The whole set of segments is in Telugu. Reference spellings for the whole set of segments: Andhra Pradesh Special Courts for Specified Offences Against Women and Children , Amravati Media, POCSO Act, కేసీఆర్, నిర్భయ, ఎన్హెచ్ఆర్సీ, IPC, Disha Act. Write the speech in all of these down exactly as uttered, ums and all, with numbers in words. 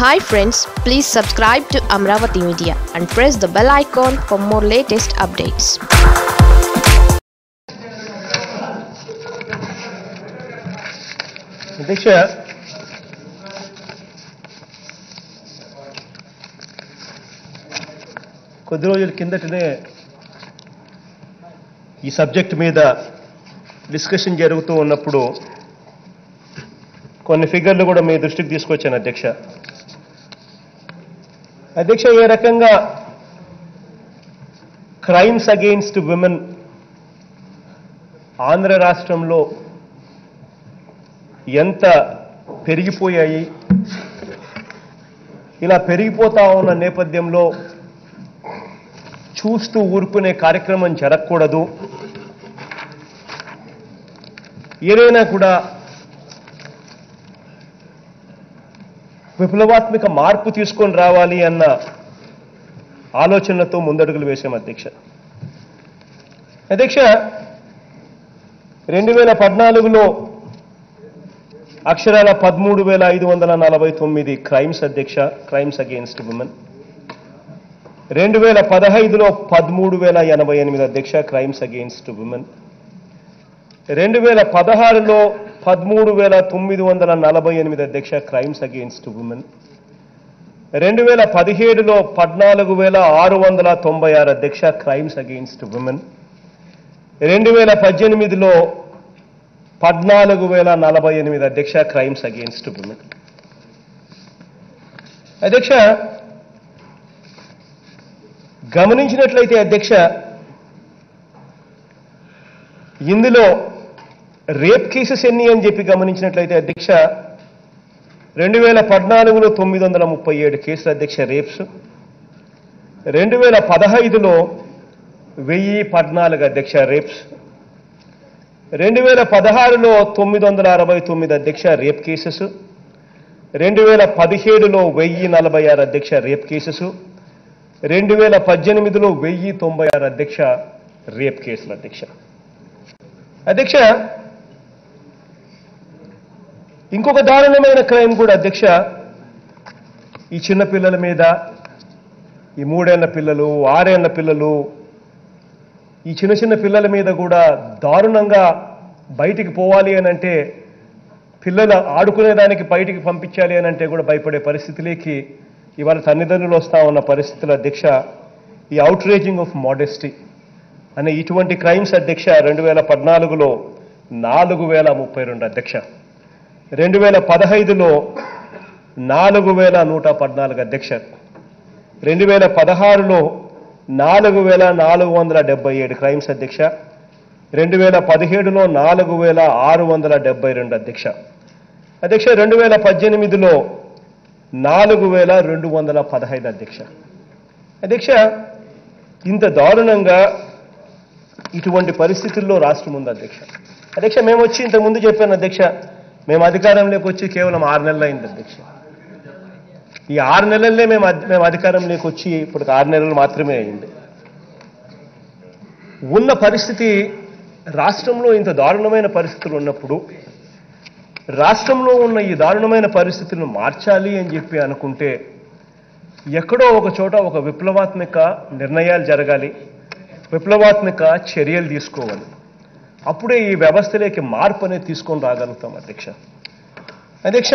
Hi friends, please subscribe to Amravati Media and press the bell icon for more latest updates. Diksha. కొద్ది రోజుల కిందటనే ఈ సబ్జెక్ట్ మీద డిస్కషన్ జరుగుతూ ఉన్నప్పుడు కొన్ని ఫిగర్లు కూడా మీ దృష్టికి తీసుకొచ్చాను అధ్యక్ష. అధ్యక్ష, ఏ రకంగా క్రైమ్స్ అగైన్స్ట్ విమెన్ ఆంధ్ర రాష్ట్రంలో ఎంత పెరిగిపోయాయి, ఇలా పెరిగిపోతా ఉన్న నేపథ్యంలో చూస్తూ ఊరుకునే కార్యక్రమం జరగకూడదు, ఏదైనా కూడా విప్లవాత్మక మార్పు తీసుకొని రావాలి అన్న ఆలోచనతో ముందడుగులు వేశాం అధ్యక్ష. అధ్యక్ష, రెండు వేల పద్నాలుగులో అక్షరాల పదమూడు వేల ఐదు వందల నలభై తొమ్మిది క్రైమ్స్ అధ్యక్ష, క్రైమ్స్ అగెయిన్స్ట్ విమెన్. రెండు వేల పదహైదులో పదమూడు వేల ఎనభై ఎనిమిది అధ్యక్ష, క్రైమ్స్ అగెయిన్స్ట్ విమెన్. రెండు వేల పదహారులో పదమూడు వేల తొమ్మిది వందల నలభై ఎనిమిది అధ్యక్ష, క్రైమ్స్ అగెయిన్స్ట్ విమెన్. రెండు వేల పదిహేడులో పద్నాలుగు వేల ఆరు వందల తొంభై ఆరు అధ్యక్ష, క్రైమ్స్ అగెయిన్స్ట్ విమెన్. రెండు వేల పద్దెనిమిదిలో పద్నాలుగు వేల నలభై ఎనిమిది అధ్యక్ష, క్రైమ్స్ అగెయిన్స్ట్ విమెన్. అధ్యక్ష, గమనించినట్లయితే అధ్యక్ష, ఇందులో రేప్ కేసెస్ ఎన్ని అని చెప్పి గమనించినట్లయితే అధ్యక్ష, రెండు వేల పద్నాలుగులో తొమ్మిది వందల ముప్పై ఏడు కేసులు అధ్యక్ష రేప్స్. రెండు వేల పదహైదులో వెయ్యి పద్నాలుగు అధ్యక్ష రేప్స్. రెండు వేల పదహారులో తొమ్మిది వందల అరవై తొమ్మిది అధ్యక్ష రేప్ కేసెస్. రెండు వేల పదిహేడులో వెయ్యి నలభై ఆరు అధ్యక్ష రేప్ కేసెస్. రెండు వేల పద్దెనిమిదిలో వెయ్యి తొంభై ఆరు అధ్యక్ష రేప్ కేసులు అధ్యక్ష. అధ్యక్ష, ఇంకొక దారుణమైన క్రైమ్ కూడా అధ్యక్ష, ఈ చిన్న పిల్లల మీద, ఈ మూడేళ్ల పిల్లలు, ఆరేళ్ల పిల్లలు, ఈ చిన్న చిన్న పిల్లల మీద కూడా దారుణంగా బయటికి పోవాలి అని అంటే, పిల్లలు ఆడుకునేదానికి బయటికి పంపించాలి అని అంటే కూడా భయపడే పరిస్థితిలోకి ఇవాళ తల్లిదండ్రులు వస్తూ ఉన్న పరిస్థితుల అధ్యక్ష, ఈ అవుట్రేజింగ్ ఆఫ్ మోడెస్టీ అనే ఇటువంటి క్రైమ్స్ అధ్యక్ష రెండు వేల పద్నాలుగులో నాలుగు వేల ముప్పై రెండు అధ్యక్ష. రెండు వేల పదహైదులో నాలుగు వేల నూట పద్నాలుగు అధ్యక్ష. రెండు వేల పదహారులో నాలుగు వేల నాలుగు వందల డెబ్బై ఏడు క్రైమ్స్ అధ్యక్ష. రెండు వేల పదిహేడులో నాలుగు వేల ఆరు వందల డెబ్బై రెండు అధ్యక్ష. అధ్యక్ష, రెండు వేల పద్దెనిమిదిలో నాలుగు వేల రెండు వందల పదహైదు అధ్యక్ష. అధ్యక్ష, ఇంత దారుణంగా ఇటువంటి పరిస్థితుల్లో రాష్ట్రం ఉంది అధ్యక్ష. అధ్యక్ష, మేము వచ్చి ఇంతకుముందు చెప్పాను అధ్యక్ష, మేము అధికారంలోకి వచ్చి కేవలం ఆరు నెలలు అయింది అధ్యక్ష. ఈ ఆరు నెలలే మేము మేము అధికారంలోకి వచ్చి ఇప్పటికి ఆరు నెలలు మాత్రమే అయింది. ఉన్న పరిస్థితి రాష్ట్రంలో ఇంత దారుణమైన పరిస్థితులు ఉన్నప్పుడు, రాష్ట్రంలో ఉన్న ఈ దారుణమైన పరిస్థితులను మార్చాలి అని చెప్పి అనుకుంటే ఎక్కడో ఒక చోట ఒక విప్లవాత్మక నిర్ణయాలు జరగాలి, విప్లవాత్మక చర్యలు తీసుకోవాలి. అప్పుడే ఈ వ్యవస్థలోకి మార్పు అనేది తీసుకొని రాగలుగుతాం అధ్యక్ష. అధ్యక్ష,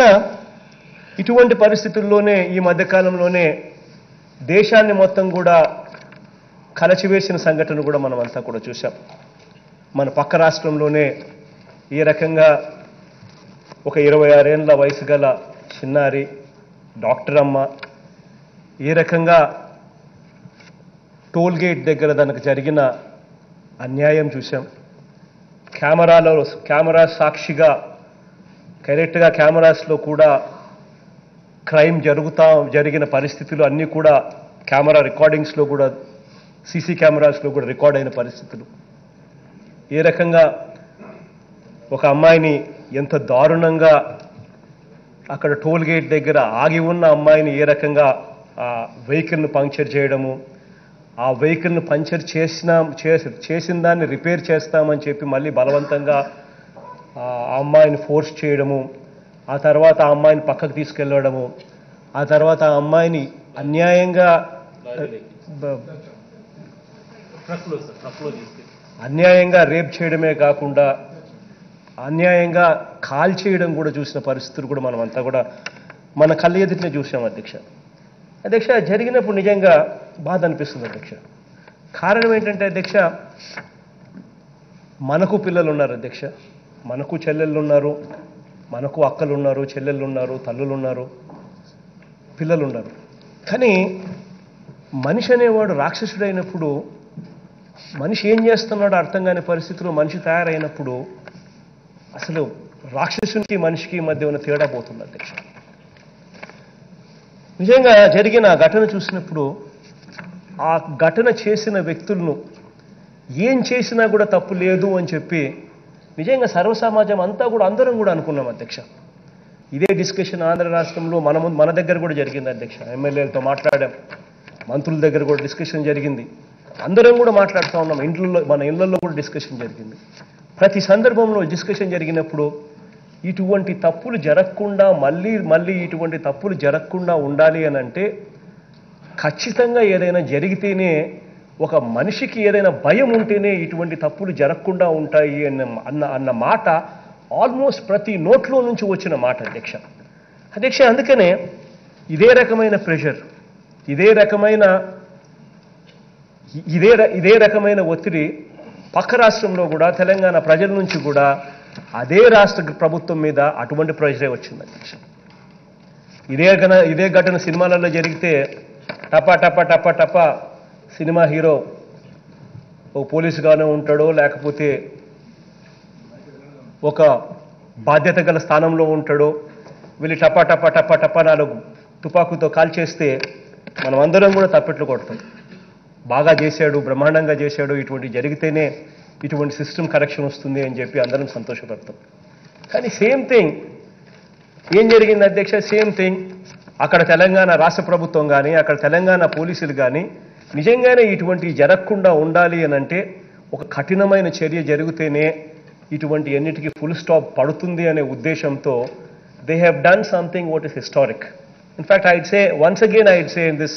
ఇటువంటి పరిస్థితుల్లోనే ఈ మధ్యకాలంలోనే దేశాన్ని మొత్తం కూడా కలచివేసిన సంఘటన కూడా మనం అంతా కూడా చూసాం. మన పక్క రాష్ట్రంలోనే ఈ రకంగా ఒక ఇరవై ఆరేళ్ల వయసు గల చిన్నారి డాక్టర్ అమ్మ ఏ రకంగా టోల్గేట్ దగ్గర దానికి జరిగిన అన్యాయం చూసాం. కెమెరాలో కెమెరా సాక్షిగా కరెక్ట్గా కెమెరాస్లో కూడా క్రైమ్ జరుగుతా జరిగిన పరిస్థితులు అన్నీ కూడా కెమెరా రికార్డింగ్స్లో కూడా, సీసీ కెమెరాస్లో కూడా రికార్డ్ అయిన పరిస్థితులు. ఏ రకంగా ఒక అమ్మాయిని ఎంత దారుణంగా అక్కడ టోల్గేట్ దగ్గర ఆగి ఉన్న అమ్మాయిని ఏ రకంగా ఆ వెహికల్ను పంక్చర్ చేయడము, ఆ వెహికల్ను పంక్చర్ చేసినా చేసిన దాన్ని రిపేర్ చేస్తామని చెప్పి మళ్ళీ బలవంతంగా ఆ అమ్మాయిని ఫోర్స్ చేయడము, ఆ తర్వాత ఆ అమ్మాయిని పక్కకు తీసుకెళ్లడము, ఆ ఆ తర్వాత ఆ అమ్మాయిని అన్యాయంగా అన్యాయంగా రేప్ చేయడమే కాకుండా అన్యాయంగా కాల్ చేయడం కూడా చూసిన పరిస్థితులు కూడా మనం అంతా కూడా మన కళ్ళ ఎదుటనే చూసాం అధ్యక్ష. అధ్యక్ష జరిగినప్పుడు నిజంగా బాధ అనిపిస్తుంది అధ్యక్ష. కారణం ఏంటంటే అధ్యక్ష మనకు పిల్లలు ఉన్నారు అధ్యక్ష, మనకు చెల్లెళ్ళు ఉన్నారు, మనకు అక్కలు ఉన్నారు, చెల్లెళ్ళు ఉన్నారు, తల్లులు ఉన్నారు, పిల్లలు ఉన్నారు. కానీ మనిషి అనేవాడు రాక్షసుడైనప్పుడు మనిషి ఏం చేస్తున్నాడో అర్థం కాని పరిస్థితులు మనిషి తయారైనప్పుడు అసలు రాక్షసునికి మనిషికి మధ్య ఉన్న తేడా పోతుంది అధ్యక్ష. నిజంగా జరిగిన ఘటన చూసినప్పుడు ఆ ఘటన చేసిన వ్యక్తులను ఏం చేసినా కూడా తప్పు లేదు అని చెప్పి నిజంగా సర్వసమాజం అంతా కూడా అందరం కూడా అనుకున్నాం అధ్యక్ష. ఇదే డిస్కషన్ ఆంధ్ర రాష్ట్రంలో మన మన దగ్గర కూడా జరిగింది అధ్యక్ష. ఎమ్మెల్యేలతో మాట్లాడాం, మంత్రుల దగ్గర కూడా డిస్కషన్ జరిగింది, అందరం కూడా మాట్లాడుతూ ఉన్నాం, ఇంట్లో మన ఇళ్లలో కూడా డిస్కషన్ జరిగింది. ప్రతి సందర్భంలో డిస్కషన్ జరిగినప్పుడు ఇటువంటి తప్పులు జరగకుండా మళ్ళీ మళ్ళీ ఇటువంటి తప్పులు జరగకుండా ఉండాలి అని అంటే ఖచ్చితంగా ఏదైనా జరిగితేనే, ఒక మనిషికి ఏదైనా భయం ఉంటేనే ఇటువంటి తప్పులు జరగకుండా ఉంటాయి అన్న అన్న అన్న మాట ఆల్మోస్ట్ ప్రతి నోట్లో నుంచి వచ్చిన మాట అధ్యక్ష. అధ్యక్ష అందుకనే ఇదే రకమైన ప్రెషర్, ఇదే రకమైన ఇదే ఇదే రకమైన ఒత్తిడి పక్క రాష్ట్రంలో కూడా తెలంగాణ ప్రజల నుంచి కూడా అదే రాష్ట్ర ప్రభుత్వం మీద అటువంటి ప్రెషరే వచ్చింది అధ్యక్ష. ఇదే ఇదే ఘటన సినిమాలలో జరిగితే టపా టపా టపా టపా సినిమా హీరో ఓ పోలీసుగానే ఉంటాడో లేకపోతే ఒక బాధ్యత గల స్థానంలో ఉంటాడో, వీళ్ళు టపా టపా టపా టపా నాలుగు తుపాకుతో కాల్ చేస్తే మనం అందరం కూడా తప్పెట్లు కొడతాం, బాగా చేశాడు, బ్రహ్మాండంగా చేశాడు, ఇటువంటి జరిగితేనే ఇటువంటి సిస్టమ్ కరెక్షన్ వస్తుంది అని చెప్పి అందరం సంతోషపడతాం. కానీ సేమ్ థింగ్ ఏం జరిగింది అధ్యక్ష, సేమ్ థింగ్ అక్కడ తెలంగాణ రాష్ట్ర ప్రభుత్వం కానీ అక్కడ తెలంగాణ పోలీసులు కానీ నిజంగానే ఇటువంటివి జరగకుండా ఉండాలి అని అంటే ఒక కఠినమైన చర్య జరిగితేనే ఇటువంటి ఎన్నిటికీ ఫుల్ స్టాప్ పడుతుంది అనే ఉద్దేశంతో they have done something what is historic. In fact I say once again I say in this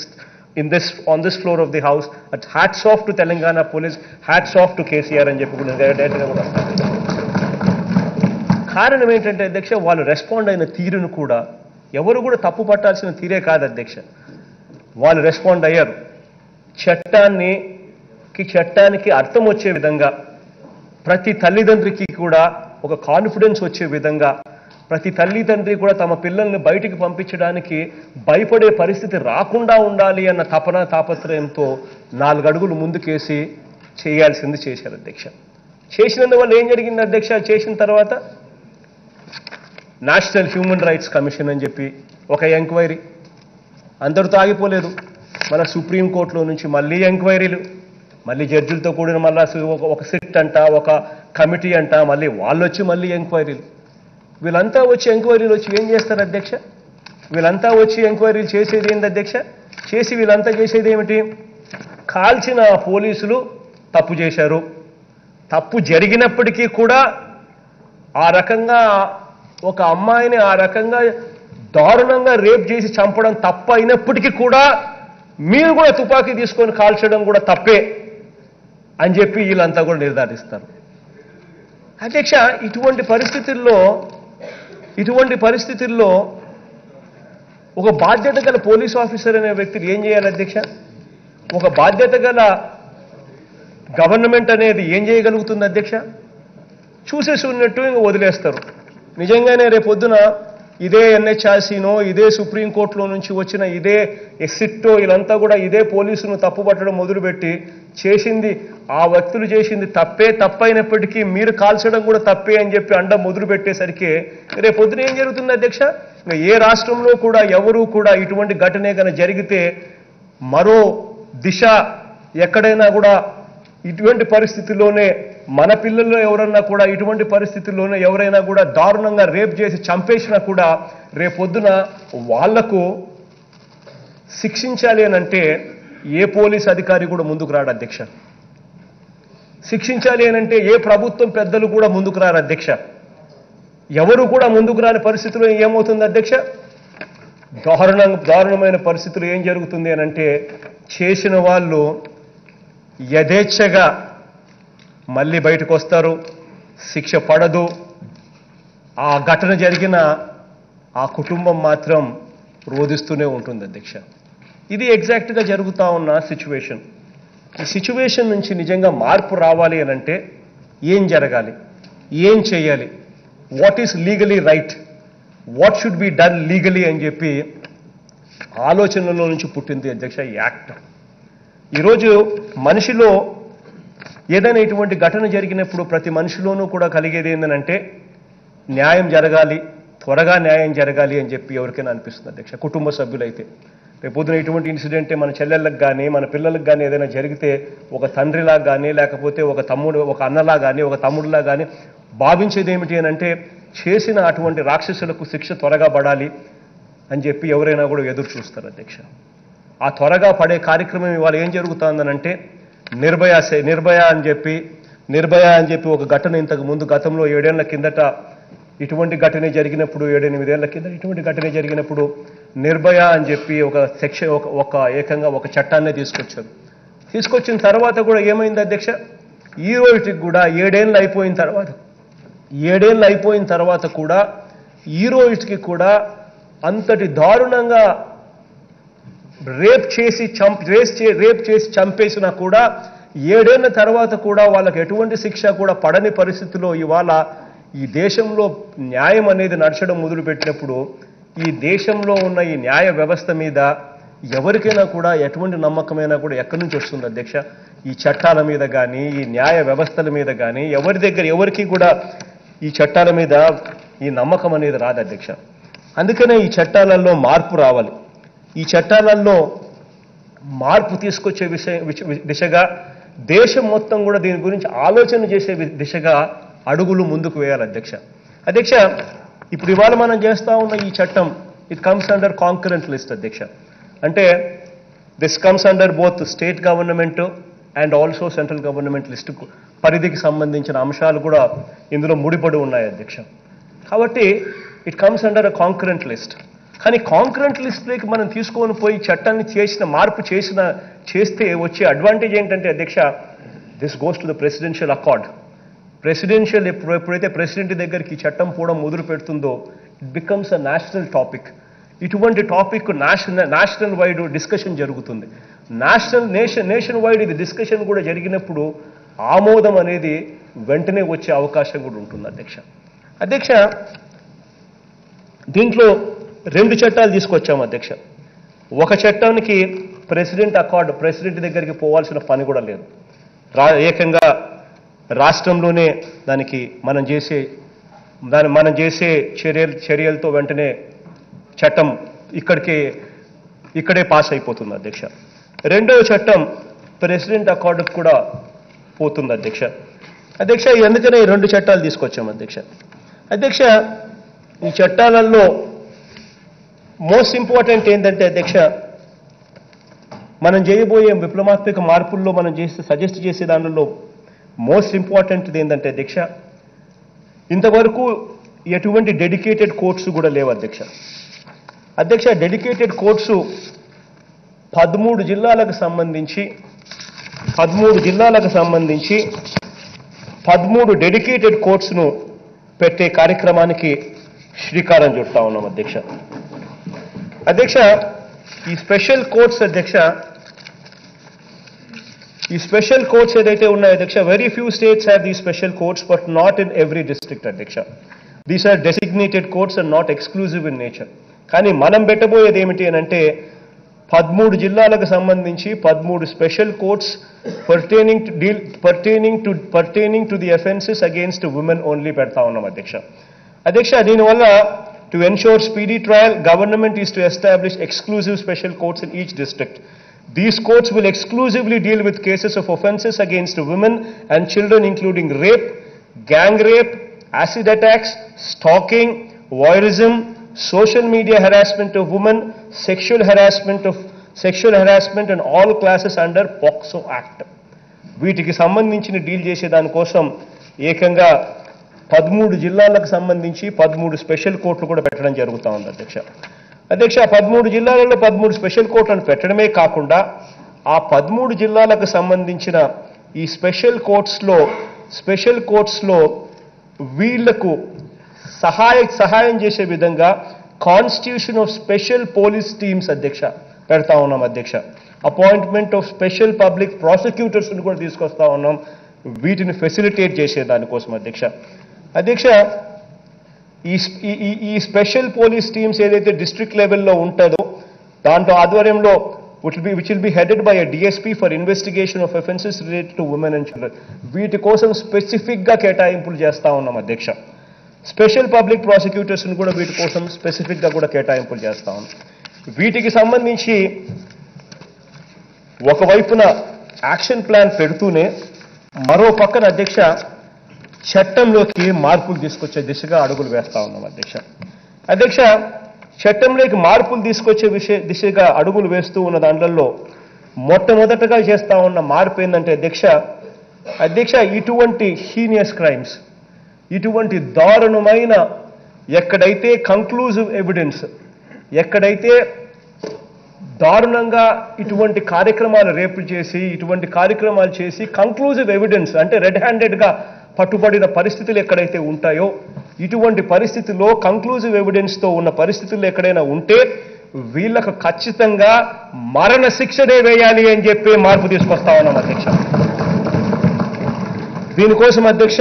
in this on this floor of the house at hats off to Telangana police, hats off to కేసీఆర్ అని చెప్పి డైరెక్ట్గా కూడా. కారణం ఏంటంటే అధ్యక్ష వాళ్ళు రెస్పాండ్ అయిన తీరును కూడా ఎవరు కూడా తప్పు పట్టాల్సిన తీరే కాదు అధ్యక్ష. వాళ్ళు రెస్పాండ్ అయ్యారు చట్టానికి చట్టానికి అర్థం వచ్చే విధంగా, ప్రతి తల్లిదండ్రికి కూడా ఒక కాన్ఫిడెన్స్ వచ్చే విధంగా, ప్రతి తల్లిదండ్రి కూడా తమ పిల్లల్ని బయటికి పంపించడానికి భయపడే పరిస్థితి రాకుండా ఉండాలి అన్న తపన తాపత్రయంతో నాలుగు అడుగులు ముందుకేసి చేయాల్సింది చేశారు అధ్యక్ష. చేసినందువల్ల ఏం జరిగింది అధ్యక్ష, చేసిన తర్వాత నేషనల్ హ్యూమన్ రైట్స్ కమిషన్ అని చెప్పి ఒక ఎంక్వైరీ, అందరితో ఆగిపోలేదు, మన సుప్రీం కోర్టులో నుంచి మళ్ళీ ఎంక్వైరీలు, మళ్ళీ జడ్జిలతో కూడిన మళ్ళీ ఒక సిట్ అంట, ఒక కమిటీ అంట, మళ్ళీ వాళ్ళు వచ్చి మళ్ళీ ఎంక్వైరీలు, వీళ్ళంతా వచ్చి ఎంక్వైరీలు వచ్చి ఏం చేస్తారు అధ్యక్ష, వీళ్ళంతా వచ్చి ఎంక్వైరీలు చేసేది ఏంటి అధ్యక్ష, చేసి వీళ్ళంతా చేసేది ఏమిటి, కాల్చిన పోలీసులు తప్పు చేశారు, తప్పు జరిగినప్పటికీ కూడా ఆ రకంగా ఒక అమ్మాయిని ఆ రకంగా దారుణంగా రేప్ చేసి చంపడం తప్పు అయినప్పటికీ కూడా మీరు కూడా తుపాకీ తీసుకొని కాల్చడం కూడా తప్పే అని చెప్పి వీళ్ళంతా కూడా నిర్ధారిస్తారు అధ్యక్ష. ఇటువంటి పరిస్థితుల్లో ఇటువంటి పరిస్థితుల్లో ఒక బాధ్యత గల పోలీస్ ఆఫీసర్ అనే వ్యక్తిని ఏం చేయాలి అధ్యక్ష, ఒక బాధ్యత గల గవర్నమెంట్ అనేది ఏం చేయగలుగుతుంది అధ్యక్ష, చూసేసి ఉన్నట్టు వదిలేస్తారు. నిజంగానే రేపొద్దున ఇదే ఎన్హెచ్ఆర్సీనో ఇదే సుప్రీంకోర్టులో నుంచి వచ్చిన ఇదే ఎస్సిట్టో వీళ్ళంతా కూడా ఇదే పోలీసును తప్పుపట్టడం మొదలుపెట్టి చేసింది ఆ వ్యక్తులు చేసింది తప్పే, తప్పైనప్పటికీ మీరు కాల్చడం కూడా తప్పే అని చెప్పి అండం మొదలు పెట్టేసరికి రేపొద్దున ఏం జరుగుతుంది అధ్యక్ష, ఇంకా ఏ రాష్ట్రంలో కూడా ఎవరూ కూడా ఇటువంటి ఘటనే కనుక జరిగితే మరో దిశ ఎక్కడైనా కూడా ఇటువంటి పరిస్థితుల్లోనే మన పిల్లల్లో ఎవరన్నా కూడా ఇటువంటి పరిస్థితుల్లోనే ఎవరైనా కూడా దారుణంగా రేప్ చేసి చంపేసినా కూడా రేపొద్దున వాళ్లకు శిక్షించాలి అని అంటే ఏ పోలీస్ అధికారి కూడా ముందుకు రాడు అధ్యక్ష. శిక్షించాలి అని అంటే ఏ ప్రభుత్వం పెద్దలు కూడా ముందుకు రారు అధ్యక్ష. ఎవరు కూడా ముందుకు రాని పరిస్థితిలో ఏమవుతుంది అధ్యక్ష, దారుణంగా దారుణమైన పరిస్థితులు ఏం జరుగుతుంది అని అంటే చేసిన వాళ్ళు యథేచ్ఛగా మళ్ళీ బయటకు వస్తారు, శిక్ష పడదు. ఆ ఘటన జరిగిన ఆ కుటుంబం మాత్రం రోధిస్తూనే ఉంటుంది అధ్యక్ష. ఇది ఎగ్జాక్ట్గా జరుగుతూ ఉన్న సిచ్యువేషన్. ఈ సిచ్యువేషన్ నుంచి నిజంగా మార్పు రావాలి అని అంటే ఏం జరగాలి, ఏం చేయాలి, what is legally right, what should be done legally అని చెప్పి ఆలోచనలో నుంచి పుట్టింది అధ్యక్ష ఈ యాక్ట్. ఈరోజు మనిషిలో ఏదైనా ఇటువంటి ఘటన జరిగినప్పుడు ప్రతి మనిషిలోనూ కూడా కలిగేది ఏంటంటే న్యాయం జరగాలి, త్వరగా న్యాయం జరగాలి అని చెప్పి ఎవరికైనా అనిపిస్తుంది అధ్యక్ష. కుటుంబ సభ్యులైతే రేపొద్దున ఇటువంటి ఇన్సిడెంటే మన చెల్లెళ్ళకి కానీ మన పిల్లలకు కానీ ఏదైనా జరిగితే ఒక తండ్రిలా కానీ లేకపోతే ఒక తమ్ముడు ఒక అన్నలా కానీ ఒక తమ్ముడులా కానీ భావించేది ఏమిటి అని అంటే చేసిన అటువంటి రాక్షసులకు శిక్ష త్వరగా పడాలి అని చెప్పి ఎవరైనా కూడా ఎదురు చూస్తారు అధ్యక్ష. ఆ త్వరగా పడే కార్యక్రమం ఇవాళ ఏం జరుగుతుందనంటే నిర్భయ నిర్భయ అని చెప్పి నిర్భయ అని చెప్పి ఒక ఘటన ఇంతకు ముందు గతంలో ఏడేళ్ల కిందట ఇటువంటి ఘటనే జరిగినప్పుడు ఏడెనిమిదేళ్ల కింద ఇటువంటి ఘటనే జరిగినప్పుడు నిర్భయ అని చెప్పి ఒక సెక్షన్ ఒక ఒక ఏకంగా ఒక చట్టాన్ని తీసుకొచ్చారు. తీసుకొచ్చిన తర్వాత కూడా ఏమైంది అధ్యక్ష, ఈ రోజుకి కూడా ఏడేళ్ళు అయిపోయిన తర్వాత ఏడేళ్ళు అయిపోయిన తర్వాత కూడా ఈ రోజుకి కూడా అంతటి దారుణంగా రేప్ చేసి చంప్ రేస్ చే రేప్ చేసి చంపేసినా కూడా ఏడేళ్ళ తర్వాత కూడా వాళ్ళకి ఎటువంటి శిక్ష కూడా పడని పరిస్థితిలో ఇవాళ ఈ దేశంలో న్యాయం అనేది నడచడం మొదలుపెట్టినప్పుడు ఈ దేశంలో ఉన్న ఈ న్యాయ వ్యవస్థ మీద ఎవరికైనా కూడా ఎటువంటి నమ్మకమైనా కూడా ఎక్కడి నుంచి వస్తుంది అధ్యక్ష. ఈ చట్టాల మీద కానీ ఈ న్యాయ వ్యవస్థల మీద కానీ ఎవరి దగ్గర ఎవరికి కూడా ఈ చట్టాల మీద ఈ నమ్మకం అనేది రాదు అధ్యక్ష. అందుకనే ఈ చట్టాలలో మార్పు రావాలి. ఈ చట్టాలలో మార్పు తీసుకొచ్చే విషయ దిశగా దేశం మొత్తం కూడా దీని గురించి ఆలోచన చేసే దిశగా అడుగులు ముందుకు వేయాలి అధ్యక్ష. అధ్యక్ష ఇప్పుడు ఇవాళ మనం చేస్తూ ఉన్న ఈ చట్టం it comes under concurrent list అధ్యక్ష. అంటే this comes under both state government and also central government list పరిధికి సంబంధించిన అంశాలు కూడా ఇందులో ముడిపడి ఉన్నాయి అధ్యక్ష. కాబట్టి it comes under a concurrent list. కానీ కాంకరెంట్ లిస్ట్లోకి మనం తీసుకొని పోయి చట్టాన్ని చేసిన మార్పు చేసిన చేస్తే వచ్చే అడ్వాంటేజ్ ఏంటంటే అధ్యక్ష, this goes to the presidential accord. Presidential ఎప్పుడు ఎప్పుడైతే ప్రెసిడెంట్ దగ్గరికి ఈ చట్టం పోవడం మొదలు పెడుతుందో it becomes a national topic. ఇటువంటి topic national national wide discussion జరుగుతుంది. నేషనల్ నేషన్ నేషన్ వైడ్ ఇది డిస్కషన్ కూడా జరిగినప్పుడు ఆమోదం అనేది వెంటనే వచ్చే అవకాశం కూడా ఉంటుంది అధ్యక్ష. అధ్యక్ష దీంట్లో రెండు చట్టాలు తీసుకొచ్చాము అధ్యక్ష. ఒక చట్టానికి ప్రెసిడెంట్ అకార్డు ప్రెసిడెంట్ దగ్గరికి పోవాల్సిన పని కూడా లేదు. రా ఏకంగా రాష్ట్రంలోనే దానికి మనం చేసే దాని మనం చేసే చర్యలు చర్యలతో వెంటనే చట్టం ఇక్కడికే ఇక్కడే పాస్ అయిపోతుంది అధ్యక్ష. రెండవ చట్టం ప్రెసిడెంట్ అకార్డుకు కూడా పోతుంది అధ్యక్ష. అధ్యక్ష ఎందుకనే ఈ రెండు చట్టాలు తీసుకొచ్చాము అధ్యక్ష. అధ్యక్ష ఈ చట్టాలలో మోస్ట్ ఇంపార్టెంట్ ఏంటంటే అధ్యక్ష, మనం చేయబోయే విప్లవాత్మక మార్పుల్లో మనం చేసే సజెస్ట్ చేసే దానిలో మోస్ట్ ఇంపార్టెంట్ది ఏంటంటే అధ్యక్ష, ఇంతవరకు ఎటువంటి డెడికేటెడ్ కోర్ట్స్ కూడా లేవు అధ్యక్ష. అధ్యక్ష డెడికేటెడ్ కోర్ట్సు పదమూడు జిల్లాలకు సంబంధించి పదమూడు జిల్లాలకు సంబంధించి పదమూడు డెడికేటెడ్ కోర్ట్స్ను పెట్టే కార్యక్రమానికి శ్రీకారం చుడతా ఉన్నాం అధ్యక్ష. అధ్యక్ష ఈ స్పెషల్ కోర్ట్స్ అధ్యక్ష ఈ స్పెషల్ కోర్ట్స్ ఏదైతే ఉన్నాయో అధ్యక్ష, very few states have these special courts but not in every district అధ్యక్ష. These are designated courts and not exclusive in nature. కానీ మనం పెట్టబోయేది ఏమిటి అని అంటే పదమూడు జిల్లాలకు సంబంధించి పదమూడు special courts pertaining to deal pertaining to pertaining to the offences against women only పెడతా ఉన్నాం అధ్యక్ష. అధ్యక్ష దీనివల్ల to ensure speedy trial government is to establish exclusive special courts in each district. These courts will exclusively deal with cases of offences against women and children including rape, gang rape, acid attacks, stalking, voyeurism, social media harassment of women, sexual harassment of sexual harassment and all classes under POCSO Act. వీటికి సంబంధించిన డీల్ చేసే దానికోసం ఏకంగా పదమూడు జిల్లాలకు సంబంధించి పదమూడు స్పెషల్ కోర్టులు కూడా పెట్టడం జరుగుతూ ఉంది అధ్యక్ష. అధ్యక్ష పదమూడు జిల్లాలలో పదమూడు స్పెషల్ కోర్టులను పెట్టడమే కాకుండా ఆ పదమూడు జిల్లాలకు సంబంధించిన ఈ స్పెషల్ కోర్ట్స్లో స్పెషల్ కోర్ట్స్లో వీళ్లకు సహాయ సహాయం చేసే విధంగా constitution of special police teams అధ్యక్ష పెడతా ఉన్నాం అధ్యక్ష. అపాయింట్మెంట్ ఆఫ్ స్పెషల్ పబ్లిక్ ప్రాసిక్యూటర్స్ను కూడా తీసుకొస్తా ఉన్నాం వీటిని ఫెసిలిటేట్ చేసేదానికోసం అధ్యక్ష. అధ్యక్ష ఈ ఈ స్పెషల్ పోలీస్ టీమ్స్ ఏదైతే డిస్ట్రిక్ట్ లెవెల్లో ఉంటుందో దాంట్లో ఆధ్వర్యంలో which will be which will be headed by a DSP for investigation of offences related to women and children వీటి కోసం స్పెసిఫిక్గా కేటాయింపులు చేస్తూ ఉన్నాం అధ్యక్ష. స్పెషల్ పబ్లిక్ ప్రాసిక్యూటర్స్ని కూడా వీటి కోసం స్పెసిఫిక్గా కూడా కేటాయింపులు చేస్తూ ఉన్నాం. వీటికి సంబంధించి ఒకవైపున యాక్షన్ ప్లాన్ పెడుతూనే మరో పక్కన అధ్యక్ష చట్టంలోకి మార్పులు తీసుకొచ్చే దిశగా అడుగులు వేస్తూ ఉన్నాం అధ్యక్ష. అధ్యక్ష చట్టంలోకి మార్పులు తీసుకొచ్చే విషయ దిశగా అడుగులు వేస్తూ ఉన్న దాంట్లో మొట్టమొదటగా చేస్తూ ఉన్న మార్పు ఏంటంటే అధ్యక్ష అధ్యక్ష ఇటువంటి హీనియస్ క్రైమ్స్ ఇటువంటి దారుణమైన ఎక్కడైతే కంక్లూజివ్ ఎవిడెన్స్ ఎక్కడైతే దారుణంగా ఇటువంటి కార్యక్రమాలు రేపు చేసి ఇటువంటి కార్యక్రమాలు చేసి కంక్లూజివ్ ఎవిడెన్స్ అంటే రెడ్ హ్యాండెడ్గా పట్టుబడిన పరిస్థితులు ఎక్కడైతే ఉంటాయో ఇటువంటి పరిస్థితుల్లో కంక్లూజివ్ ఎవిడెన్స్తో ఉన్న పరిస్థితులు ఎక్కడైనా ఉంటే వీళ్ళకు ఖచ్చితంగా మరణ శిక్షనే వేయాలి అని చెప్పి మార్పు తీసుకొస్తా ఉన్నాం అధ్యక్ష. దీనికోసం అధ్యక్ష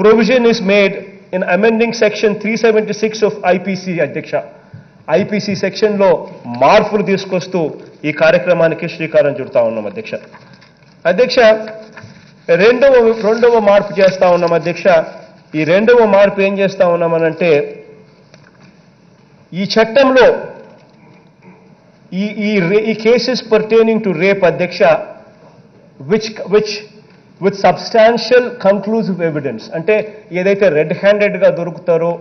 provision is made in amending section three seventy six of IPC అధ్యక్ష. ఐపీసీ సెక్షన్లో మార్పులు తీసుకొస్తూ ఈ కార్యక్రమానికి శ్రీకారం చుడతా ఉన్నాం అధ్యక్ష. అధ్యక్ష రెండవ రెండవ మార్పు చేస్తూ ఉన్నాం అధ్యక్ష. ఈ రెండవ మార్పు ఏం చేస్తూ ఉన్నామనంటే ఈ చట్టంలో ఈ ఈ ఈ కేసెస్ పర్టైనింగ్ టు రేప్ అధ్యక్ష which which with substantial conclusive evidence అంటే ఏదైతే రెడ్ హ్యాండెడ్గా దొరుకుతారో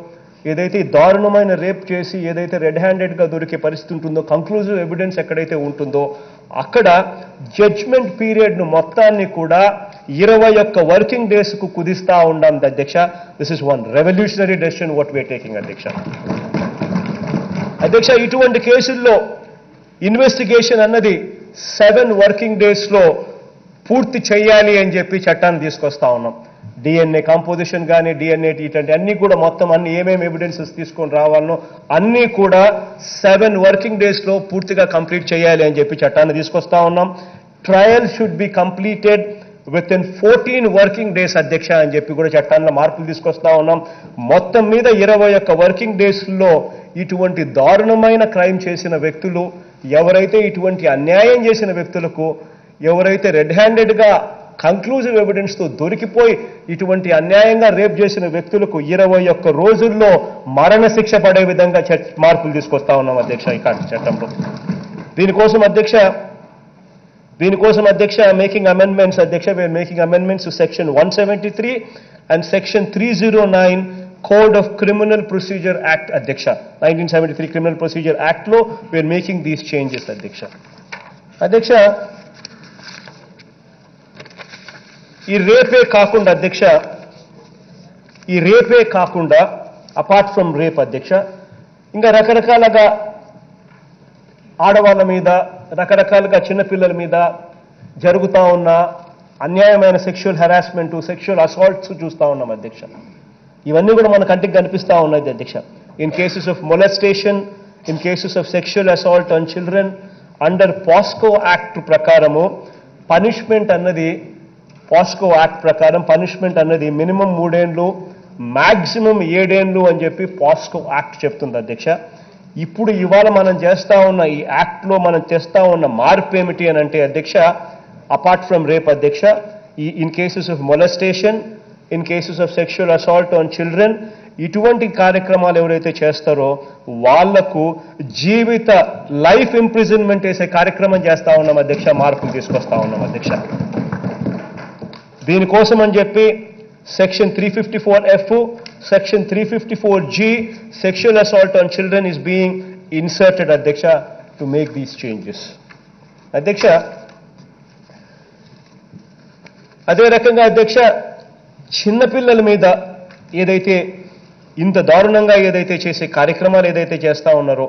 ఏదైతే దారుణమైన రేప్ చేసి ఏదైతే రెడ్ హ్యాండెడ్గా దొరికే పరిస్థితి ఉంటుందో కంక్లూజివ్ ఎవిడెన్స్ ఎక్కడైతే ఉంటుందో అక్కడ జడ్జ్మెంట్ పీరియడ్ను మొత్తాన్ని కూడా ఇరవై ఒక్క వర్కింగ్ డేస్కు కుదిస్తూ ఉండాం అధ్యక్ష. This is one revolutionary decision what we are taking అధ్యక్ష. అధ్యక్ష ఇటువంటి కేసుల్లో ఇన్వెస్టిగేషన్ అన్నది సెవెన్ వర్కింగ్ డేస్లో పూర్తి చేయాలి అని చెప్పి చట్టాన్ని తీసుకొస్తా ఉన్నాం. డిఎన్ఏ కాంపోజిషన్ కానీ డిఎన్ఏ ఇట్లాంటి అన్నీ కూడా మొత్తం అన్ని ఏమేమి ఎవిడెన్సెస్ తీసుకొని రావాలనో అన్నీ కూడా సెవెన్ వర్కింగ్ డేస్లో పూర్తిగా కంప్లీట్ చేయాలి అని చెప్పి చట్టాన్ని తీసుకొస్తా ఉన్నాం. Trial should be completed within fourteen working days అధ్యక్ష అని చెప్పి కూడా చట్టాల్లో మార్పులు తీసుకొస్తా ఉన్నాం. మొత్తం మీద ఇరవై ఒక్క వర్కింగ్ డేస్లో ఇటువంటి దారుణమైన క్రైమ్ చేసిన వ్యక్తులు ఎవరైతే ఇటువంటి అన్యాయం చేసిన వ్యక్తులకు ఎవరైతే రెడ్ హ్యాండెడ్గా కంక్లూజివ్ ఎవిడెన్స్తో దొరికిపోయి ఇటువంటి అన్యాయంగా రేప్ చేసిన వ్యక్తులకు ఇరవై ఒక్క రోజుల్లో మరణశిక్ష పడే విధంగా మార్పులు తీసుకొస్తా ఉన్నాం అధ్యక్ష ఈ చట్టంలో. దీనికోసం అధ్యక్ష దీనికోసం అధ్యక్ష మేకింగ్ అమెండ్మెంట్స్ అధ్యక్ష we're making amendments section one seventy three and section three zero nine code of criminal procedure act అధ్యక్ష. Nineteen seventy three criminal procedure యాక్ట్లో వీఆర్ మేకింగ్ దీస్ చేంజెస్ అధ్యక్ష. అధ్యక్ష ఈ రేపే కాకుండా అధ్యక్ష ఈ రేపే కాకుండా అపార్ట్ ఫ్రమ్ రేప్ అధ్యక్ష ఇంకా రకరకాలుగా ఆడవాళ్ళ మీద రకరకాలుగా చిన్నపిల్లల మీద జరుగుతూ ఉన్న అన్యాయమైన సెక్షువల్ హెరాస్మెంట్ సెక్షువల్ అసాల్ట్స్ చూస్తూ ఉన్నాం అధ్యక్ష. ఇవన్నీ కూడా మన కంటికి కనిపిస్తూ ఉన్నాయి అధ్యక్ష. In cases of molestation in cases of sexual assault on children under POCSO act ప్రకారము పనిష్మెంట్ అన్నది పాస్కో యాక్ట్ ప్రకారం పనిష్మెంట్ అన్నది మినిమం మూడేండ్లు మ్యాక్సిమం ఏడేండ్లు అని చెప్పి పాస్కో యాక్ట్ చెప్తుంది అధ్యక్ష. ఇప్పుడు ఇవాళ మనం చేస్తూ ఉన్న ఈ యాక్ట్లో మనం చేస్తూ ఉన్న మార్పు ఏమిటి అని అంటే అధ్యక్ష అపార్ట్ ఫ్రమ్ రేప్ అధ్యక్ష ఈ in cases of molestation in cases of sexual assault on children ఇటువంటి కార్యక్రమాలు ఎవరైతే చేస్తారో వాళ్లకు జీవిత లైఫ్ ఇంప్రిజన్మెంట్ వేసే కార్యక్రమం చేస్తూ ఉన్నాం అధ్యక్ష. మార్పులు తీసుకొస్తా ఉన్నాం అధ్యక్ష. దీనికోసం అని చెప్పి section three fifty four F section three fifty four G sexual assault on children is being inserted అధ్యక్ష టు మేక్ దీస్ చేంజెస్ అధ్యక్ష. అదే రకంగా అధ్యక్ష చిన్నపిల్లల మీద ఏదైతే ఇంత దారుణంగా ఏదైతే చేసే కార్యక్రమాలు ఏదైతే చేస్తా ఉన్నారో,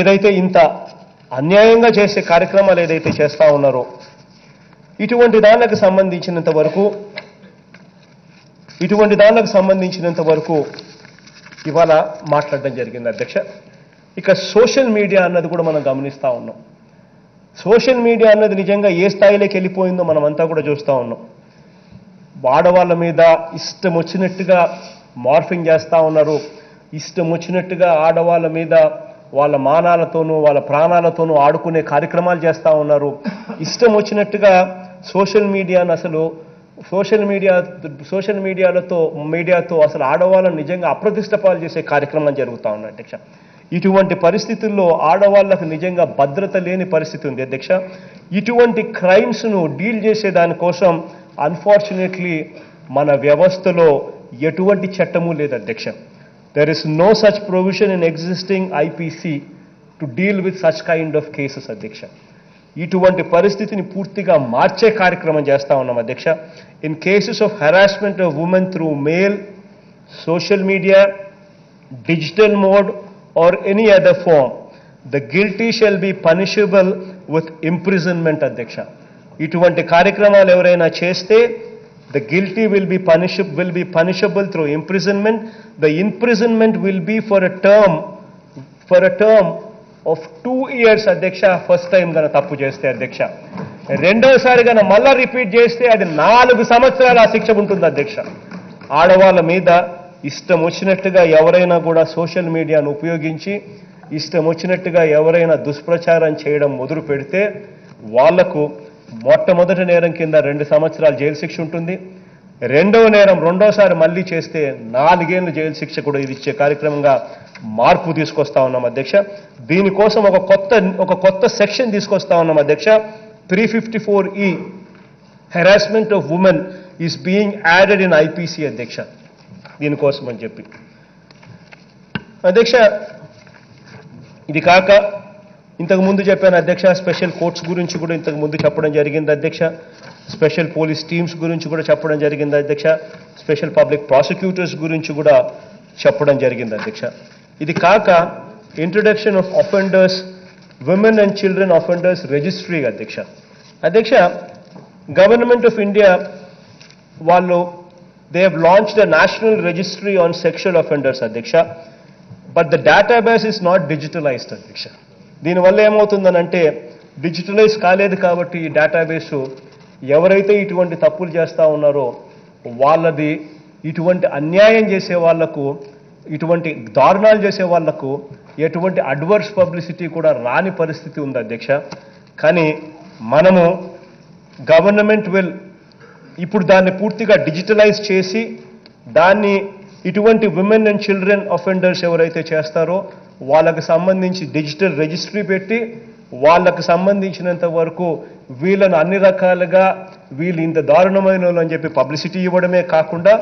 ఏదైతే ఇంత అన్యాయంగా చేసే కార్యక్రమాలు ఏదైతే చేస్తా ఉన్నారో, ఇటువంటి దానికి సంబంధించినంత వరకు ఇటువంటి దానికి సంబంధించినంత వరకు ఇవాళ మాట్లాడడం జరిగింది అధ్యక్ష. ఇక సోషల్ మీడియా అన్నది కూడా మనం గమనిస్తూ ఉన్నాం. సోషల్ మీడియా అన్నది నిజంగా ఏ స్థాయిలోకి వెళ్ళిపోయిందో మనమంతా కూడా చూస్తూ ఉన్నాం. ఆడవాళ్ళ మీద ఇష్టం వచ్చినట్టుగా మార్ఫింగ్ చేస్తూ ఉన్నారు. ఇష్టం వచ్చినట్టుగా ఆడవాళ్ళ మీద వాళ్ళ మానాలతోనూ వాళ్ళ ప్రాణాలతోనూ ఆడుకునే కార్యక్రమాలు చేస్తూ ఉన్నారు. ఇష్టం వచ్చినట్టుగా సోషల్ మీడియాను అసలు సోషల్ మీడియా సోషల్ మీడియాలతో మీడియాతో అసలు ఆడవాళ్ళని నిజంగా అప్రతిష్ట పాలు చేసే కార్యక్రమాలు జరుగుతూ ఉన్నాయి అధ్యక్ష. ఇటువంటి పరిస్థితుల్లో ఆడవాళ్ళకు నిజంగా భద్రత లేని పరిస్థితి ఉంది అధ్యక్ష. ఇటువంటి క్రైమ్స్ను డీల్ చేసే దానికోసం అన్ఫార్చునేట్లీ మన వ్యవస్థలో ఎటువంటి చట్టము లేదు అధ్యక్ష. There is no such provision in existing I P C to deal with such kind of cases అధ్యక్ష. ఇటువంటి పరిస్థితిని పూర్తిగా మార్చే కార్యక్రమం చేస్తా ఉన్నాం అధ్యక్ష. In cases of harassment of women through mail, social media, digital mode or any other form, the guilty shall be punishable with imprisonment అధ్యక్ష. ఇటువంటి కార్యక్రమాలు ఎవరైనా చేస్తే the guilty will be punishable will be punishable through imprisonment. The imprisonment will be for a term for a term of two years అధ్యక్ష. ఫస్ట్ టైం గన తప్పు చేస్తే అధ్యక్ష, రెండోసారి గన మళ్ళా రిపీట్ చేస్తే అది నాలుగు సంవత్సరాల శిక్ష ఉంటుంది అధ్యక్ష. ఆడవాళ్ళ మీద ఇష్టం వచ్చినట్టుగా ఎవరైనా కూడా సోషల్ మీడియాను ఉపయోగించి ఇష్టం వచ్చినట్టుగా ఎవరైనా దుష్ప్రచారం చేయడం మొదలు పెడితే వాళ్లకు మొట్టమొదటి నేరం కింద రెండు సంవత్సరాలు జైలు శిక్ష ఉంటుంది. రెండవ నేరం రెండోసారి మళ్ళీ చేస్తే నాలుగేళ్ళు జైలు శిక్ష కూడా ఇది ఇచ్చే కార్యక్రమంగా మార్పు తీసుకొస్తా ఉన్నాం అధ్యక్ష. దీనికోసం ఒక కొత్త ఒక కొత్త సెక్షన్ తీసుకొస్తా ఉన్నాం అధ్యక్ష. Three fifty four E harassment of women is being added in IPC అధ్యక్ష. దీనికోసం అని చెప్పి అధ్యక్ష. ఇది కాక ఇంతకు ముందు చెప్పాను అధ్యక్ష, స్పెషల్ కోర్ట్స్ గురించి కూడా ఇంతకు ముందు చెప్పడం జరిగింది అధ్యక్ష. స్పెషల్ పోలీస్ టీమ్స్ గురించి కూడా చెప్పడం జరిగింది అధ్యక్ష. స్పెషల్ పబ్లిక్ ప్రాసిక్యూటర్స్ గురించి కూడా చెప్పడం జరిగింది అధ్యక్ష. ఇది కాక introduction of offenders, women and children offenders registry అధ్యక్ష. అధ్యక్ష గవర్నమెంట్ ఆఫ్ ఇండియా వాళ్ళు they have launched the national registry on sexual offenders అధ్యక్ష. But the database is not digitalized అధ్యక్ష. దీనివల్ల ఏమవుతుందనంటే డిజిటలైజ్ కాలేదు కాబట్టి ఈ డేటాబేసు ఎవరైతే ఇటువంటి తప్పులు చేస్తూ ఉన్నారో వాళ్ళది ఇటువంటి అన్యాయం చేసే వాళ్లకు, ఇటువంటి దారుణాలు చేసే వాళ్లకు ఎటువంటి అడ్వర్స్ పబ్లిసిటీ కూడా రాని పరిస్థితి ఉంది అధ్యక్ష. కానీ మనము గవర్నమెంట్ విల్ ఇప్పుడు దాన్ని పూర్తిగా డిజిటలైజ్ చేసి దాన్ని ఇటువంటి విమెన్ అండ్ చిల్డ్రన్ అఫెండర్స్ ఎవరైతే చేస్తారో వాళ్ళకు సంబంధించి డిజిటల్ రిజిస్ట్రీ పెట్టి వాళ్ళకు సంబంధించినంత వరకు వీళ్ళను అన్ని రకాలుగా వీళ్ళు ఇంత దారుణమైన అని చెప్పి పబ్లిసిటీ ఇవ్వడమే కాకుండా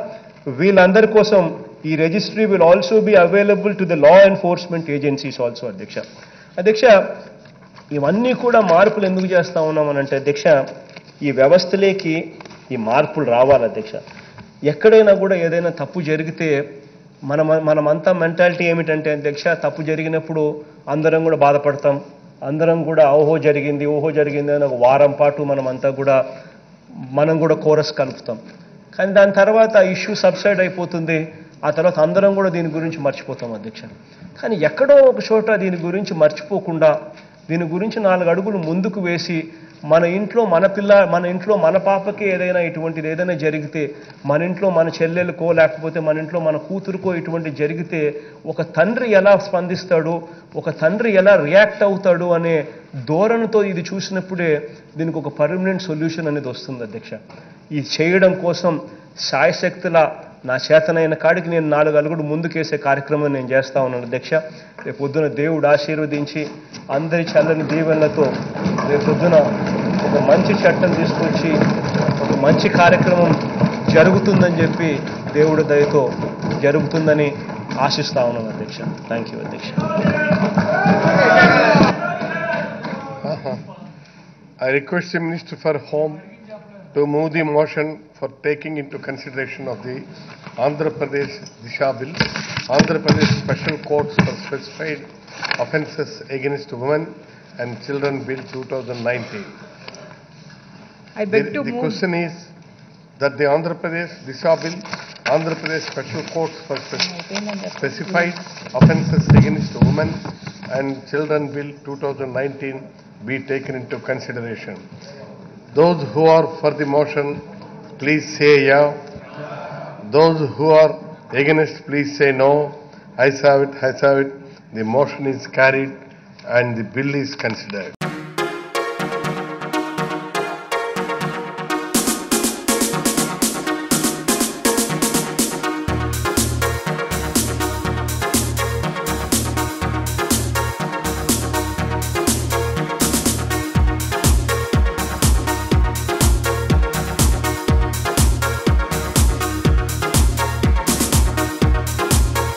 వీళ్ళందరి కోసం ఈ registry will also be available to the law enforcement agencies also అధ్యక్ష. అధ్యక్ష ఇవన్నీ కూడా మార్పులు ఎందుకు చేస్తా ఉన్నామనంటే అధ్యక్ష, ఈ వ్యవస్థలోకి ఈ మార్పులు రావాలి అధ్యక్ష. ఎక్కడైనా కూడా ఏదైనా తప్పు జరిగితే మన మనమంతా మెంటాలిటీ ఏమిటంటే అధ్యక్ష, తప్పు జరిగినప్పుడు అందరం కూడా బాధపడతాం, అందరం కూడా ఓహో జరిగింది ఓహో జరిగింది అని ఒక వారం పాటు మనమంతా కూడా మనం కూడా కోరస్ కలుపుతాం. కానీ దాని తర్వాత ఇష్యూ సబ్సైడ్ అయిపోతుంది, ఆ తర్వాత అందరం కూడా దీని గురించి మర్చిపోతాం అధ్యక్ష. కానీ ఎక్కడో ఒక చోట దీని గురించి మర్చిపోకుండా దీని గురించి నాలుగు అడుగులు ముందుకు వేసి మన ఇంట్లో మన పిల్ల మన ఇంట్లో మన పాపకి ఏదైనా ఇటువంటిది ఏదైనా జరిగితే, మన ఇంట్లో మన చెల్లెలకో లేకపోతే మన ఇంట్లో మన కూతురుకో ఇటువంటి జరిగితే ఒక తండ్రి ఎలా స్పందిస్తాడు, ఒక తండ్రి ఎలా రియాక్ట్ అవుతాడు అనే ధోరణితో ఇది చూసినప్పుడే దీనికి ఒక పర్మనెంట్ సొల్యూషన్ అనేది వస్తుంది అధ్యక్ష. ఇది చేయడం కోసం శాయశక్తుల నా చేతనైన కాడికి నేను నాలుగు అలుగుడు ముందుకేసే కార్యక్రమం నేను చేస్తా ఉన్నాను అధ్యక్ష. రేపు పొద్దున దేవుడు ఆశీర్వదించి అందరి చల్లని దీవెనలతో రేపు పొద్దున ఒక మంచి చట్టం తీసుకొచ్చి ఒక మంచి కార్యక్రమం జరుగుతుందని చెప్పి దేవుడి దయతో జరుగుతుందని ఆశిస్తా ఉన్నాను అధ్యక్ష. థ్యాంక్ యూ అధ్యక్ష. I request minister for home to move the motion for taking into consideration of the Andhra Pradesh Disha Bill, Andhra Pradesh Special Courts for Specified Offences Against Women and Children Bill twenty nineteen. I beg the, to the move. The question is that the Andhra Pradesh Disha Bill, Andhra Pradesh Special Courts for Spec Specified Offences Against Women and Children Bill twenty nineteen be taken into consideration. Those who are for the motion, please say yeah. Those who are against, please say no. I have it, I have it. The motion is carried and the bill is considered.